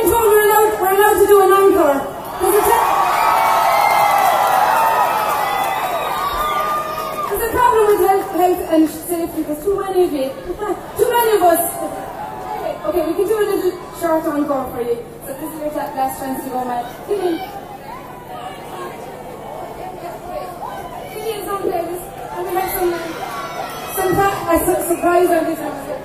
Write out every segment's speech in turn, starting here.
It's what we're allowed to do in Anchor. There's a problem with health and safety. There's too many of us. Okay, we can do a little short encore for you. So this is your last chance to go mad. Give me some playlist, and we have some surprise on this episode.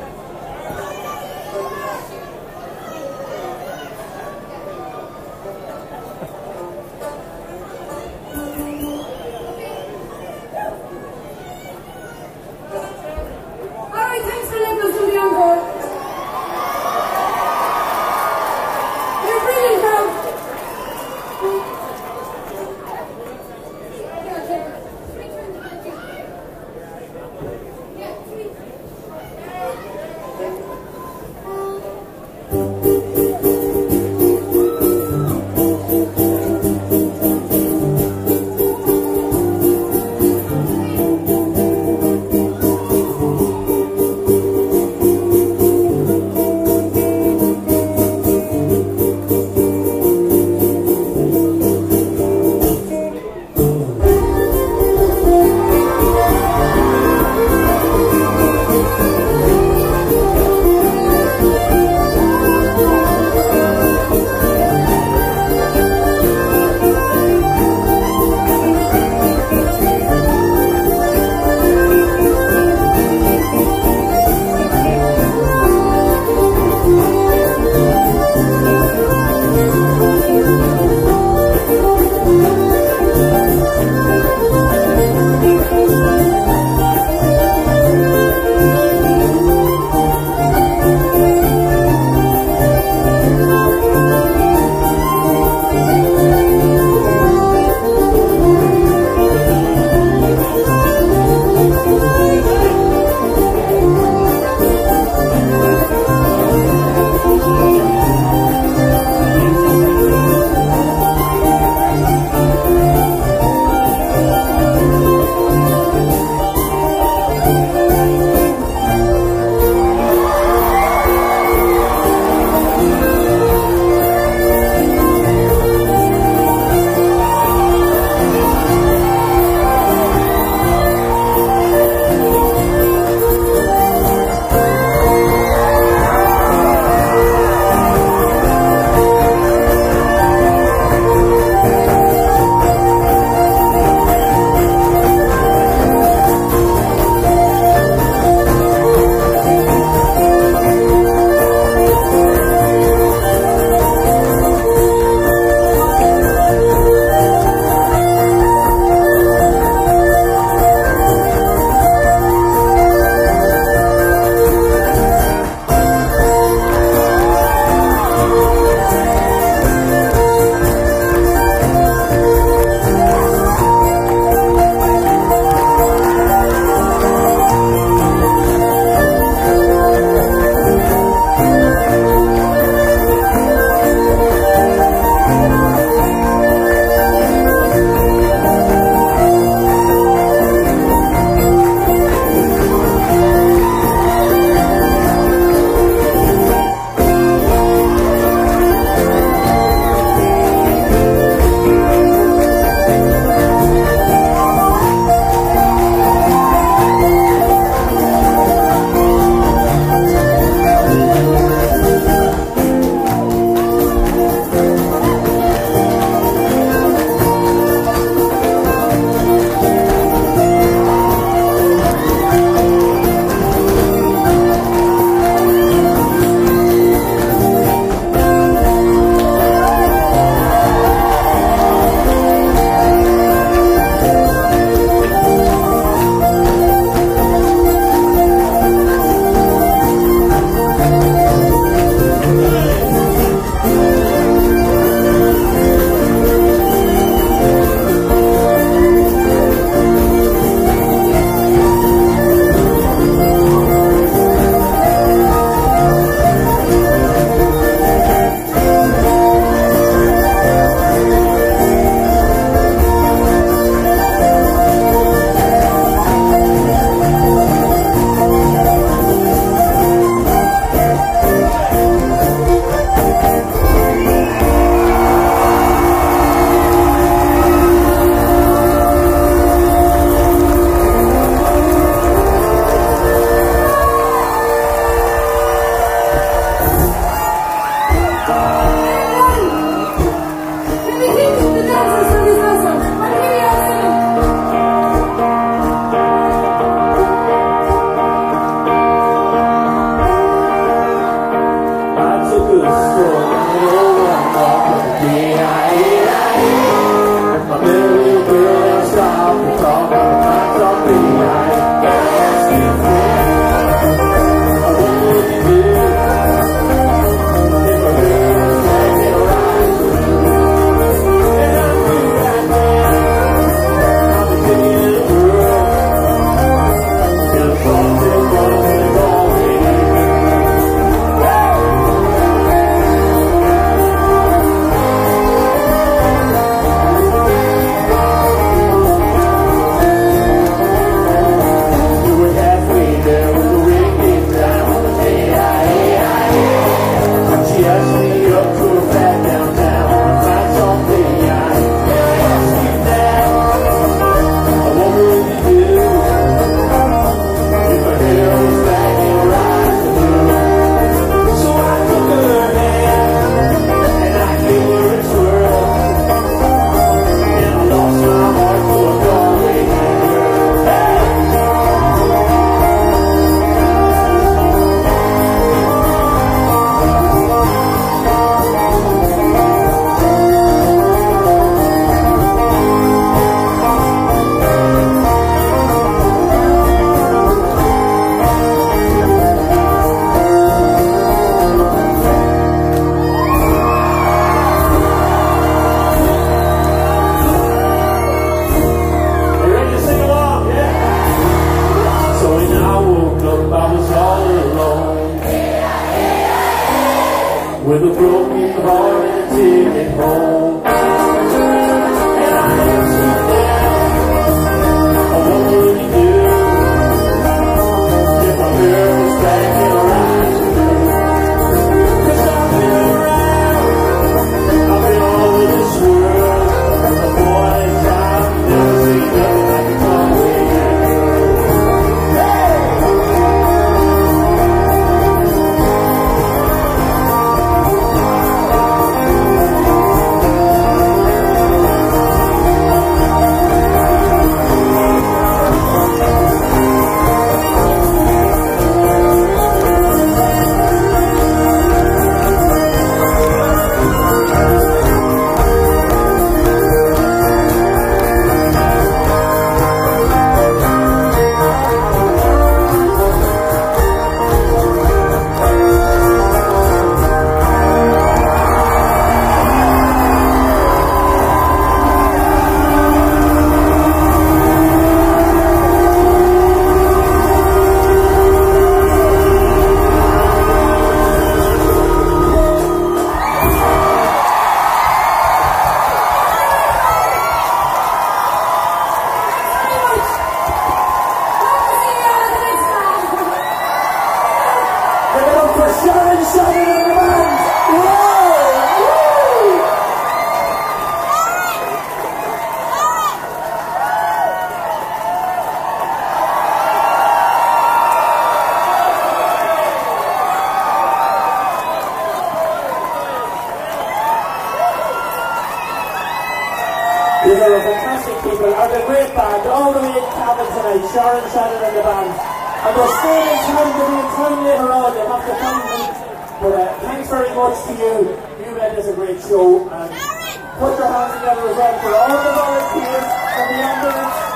up, I was all alone. Here I am, with a broken heart and a tear at home. And I am so down, I wonder what you do. If my girl was back in her eyes, cause I've been around, I've been all in this world. A boy in time, never seen nothing like a car. Sharon Shannon, everybody! These are the fantastic people. I've been great band all the way in Cavan tonight. Sharon Shannon and the band. And we're staying in time, there'll be a time later on, you'll have to thank me. But thanks very much to you. You made this a great show. And put your hands together as well for all the volunteers and the ambulance.